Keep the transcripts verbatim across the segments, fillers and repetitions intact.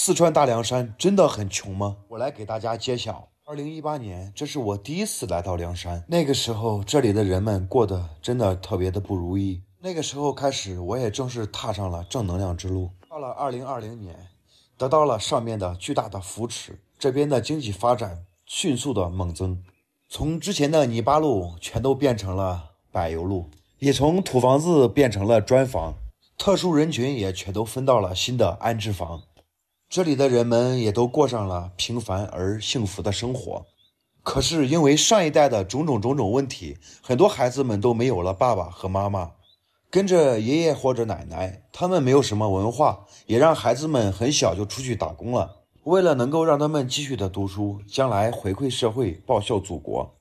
四川大凉山真的很穷吗？我来给大家揭晓。二零一八年，这是我第一次来到凉山，那个时候这里的人们过得真的特别的不如意。那个时候开始，我也正式踏上了正能量之路。到了二零二零年，得到了上面的巨大的扶持，这边的经济发展迅速的猛增，从之前的泥巴路全都变成了柏油路，也从土房子变成了砖房，特殊人群也全都分到了新的安置房。这里的人们也都过上了平凡而幸福的生活。可是因为上一代的种种种种问题，很多孩子们都没有了爸爸和妈妈，跟着爷爷或者奶奶，他们没有什么文化，也让孩子们很小就出去打工了。为了能够让他们继续的读书，将来回馈社会，报效祖国，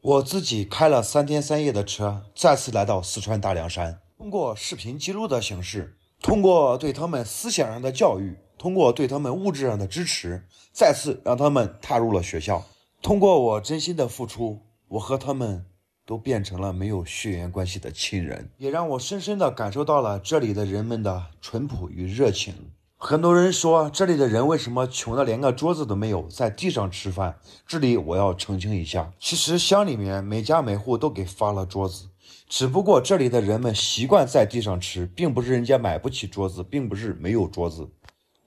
我自己开了三天三夜的车，再次来到四川大凉山。通过视频记录的形式，通过对他们思想上的教育，通过对他们物质上的支持，再次让他们踏入了学校。通过我真心的付出，我和他们都变成了没有血缘关系的亲人，也让我深深的感受到了这里的人们的淳朴与热情。很多人说这里的人为什么穷的连个桌子都没有，在地上吃饭，这里我要澄清一下，其实乡里面每家每户都给发了桌子，只不过这里的人们习惯在地上吃，并不是人家买不起桌子，并不是没有桌子。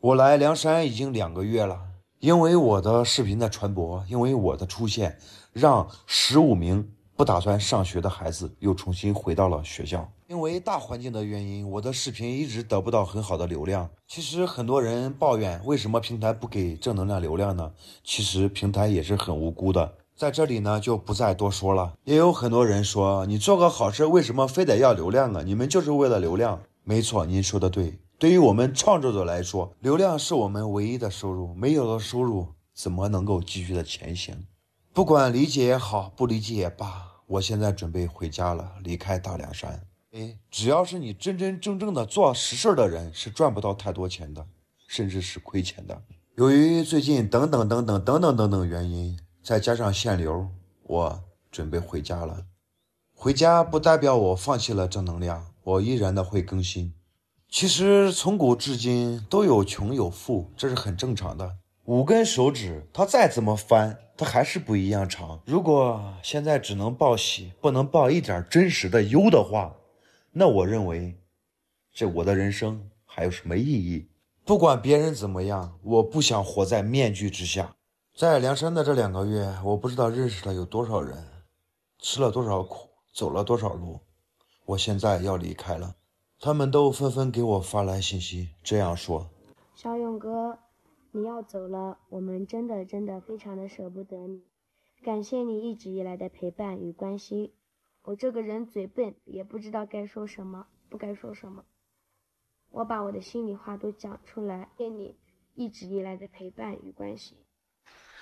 我来凉山已经两个月了，因为我的视频的传播，因为我的出现，让十五名不打算上学的孩子又重新回到了学校。因为大环境的原因，我的视频一直得不到很好的流量。其实很多人抱怨为什么平台不给正能量流量呢？其实平台也是很无辜的，在这里呢就不再多说了。也有很多人说，你做个好事为什么非得要流量啊？你们就是为了流量。没错，您说的对，对于我们创作者来说，流量是我们唯一的收入，没有了收入怎么能够继续的前行？不管理解也好，不理解也罢，我现在准备回家了，离开大凉山。哎，只要是你真真正正的做实事的人，是赚不到太多钱的，甚至是亏钱的。由于最近等等等等等等等等原因，再加上限流，我准备回家了。回家不代表我放弃了正能量，我依然的会更新。其实从古至今都有穷有富，这是很正常的。五根手指它再怎么翻，它还是不一样长。如果现在只能报喜，不能报一点真实的忧的话，那我认为这我的人生还有什么意义？不管别人怎么样，我不想活在面具之下。在凉山的这两个月，我不知道认识了有多少人，吃了多少苦，走了多少路。我现在要离开了，他们都纷纷给我发来信息，这样说：小勇哥，你要走了，我们真的真的非常的舍不得你，感谢你一直以来的陪伴与关心。我这个人嘴笨，也不知道该说什么，不该说什么，我把我的心里话都讲出来，谢谢你一直以来的陪伴与关心。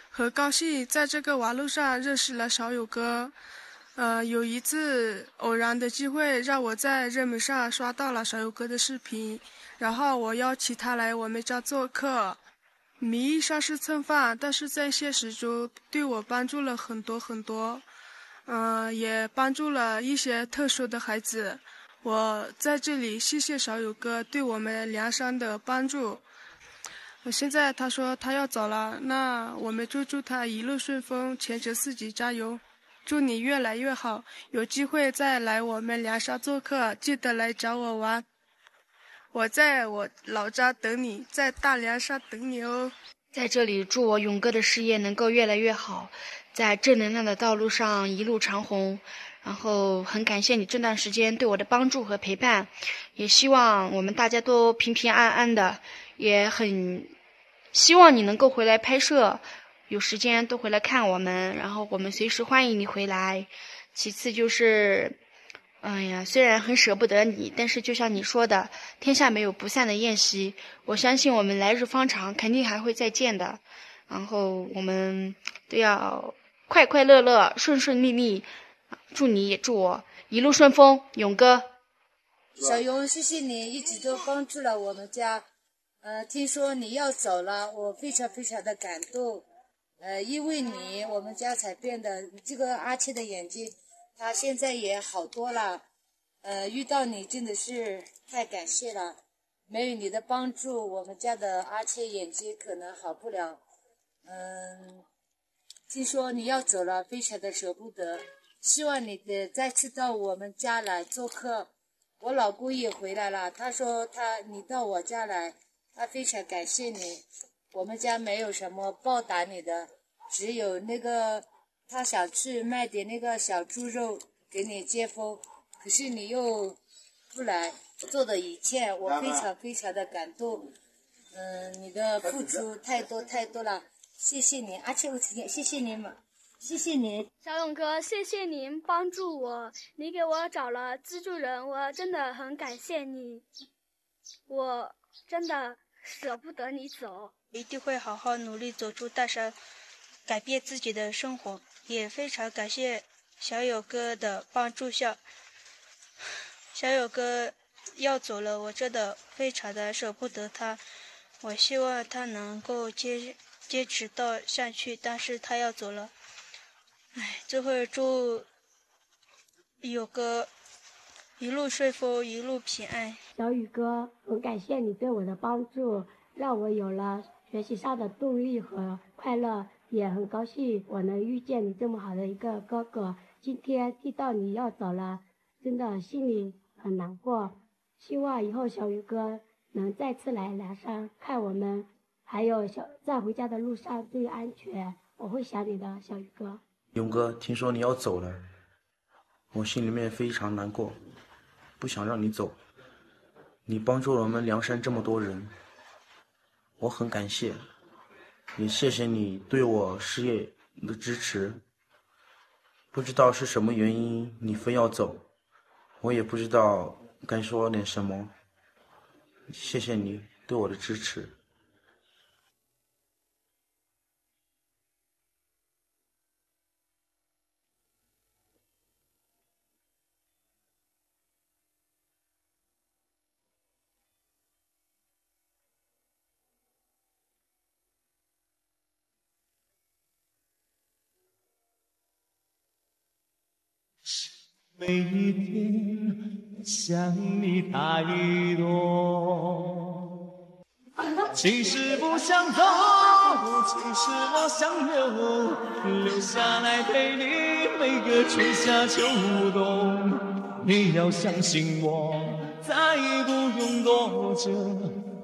很高兴在这个网络上认识了小友哥，呃，有一次偶然的机会让我在热门上刷到了小友哥的视频，然后我邀请他来我们家做客，名义上是蹭饭，但是在现实中对我帮助了很多很多，嗯、呃，也帮助了一些特殊的孩子。我在这里谢谢小友哥对我们凉山的帮助。我现在他说他要走了，那我们就祝他一路顺风，前程似锦，加油！祝你越来越好，有机会再来我们凉山做客，记得来找我玩。我在我老家等你，在大凉山等你哦。在这里祝我勇哥的事业能够越来越好，在正能量的道路上一路长虹。然后很感谢你这段时间对我的帮助和陪伴，也希望我们大家都平平安安的，也很希望你能够回来拍摄，有时间都回来看我们，然后我们随时欢迎你回来。其次就是，哎呀，虽然很舍不得你，但是就像你说的，天下没有不散的宴席，我相信我们来日方长，肯定还会再见的。然后我们都要快快乐乐，顺顺利利，祝你也祝我一路顺风，勇哥。小勇，谢谢你一直都帮助了我们家。呃，听说你要走了，我非常非常的感动。呃，因为你，我们家才变得这个阿七的眼睛，他现在也好多了。呃，遇到你真的是太感谢了。没有你的帮助，我们家的阿切眼睛可能好不了。嗯，听说你要走了，非常的舍不得。希望你的再次到我们家来做客。我老姑也回来了，她说她你到我家来，她非常感谢你。我们家没有什么报答你的，只有那个她想去卖点那个小猪肉给你接风，可是你又不来。 做的一切，我非常非常的感动，嗯，你的付出太多太多了，谢谢您，而且我谢谢您们，谢谢您，小勇哥，谢谢您帮助我，你给我找了资助人，我真的很感谢你，我真的舍不得你走，一定会好好努力走出大山，改变自己的生活，也非常感谢小勇哥的帮助下，小勇哥。 要走了，我真的非常的舍不得他。我希望他能够坚坚持到下去，但是他要走了。哎，最后祝有个一路顺风，一路平安。小雨哥，很感谢你对我的帮助，让我有了学习上的动力和快乐，也很高兴我能遇见你这么好的一个哥哥。今天听到你要走了，真的心里很难过。 希望以后小鱼哥能再次来南山看我们，还有小在回家的路上注意安全，我会想你的，小鱼哥。勇哥，听说你要走了，我心里面非常难过，不想让你走。你帮助我们梁山这么多人，我很感谢，也谢谢你对我事业的支持。不知道是什么原因你非要走，我也不知道。 该说点什么？谢谢你对我的支持。每一天。 想你太多，其实不想走，其实我想留，留下来陪你每个春夏秋冬。你要相信我，再不用多久，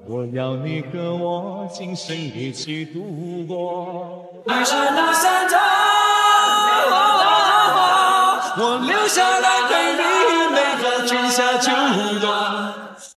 我要你和我今生一起度过。爱上那山头，我留下来陪你。 春夏秋冬。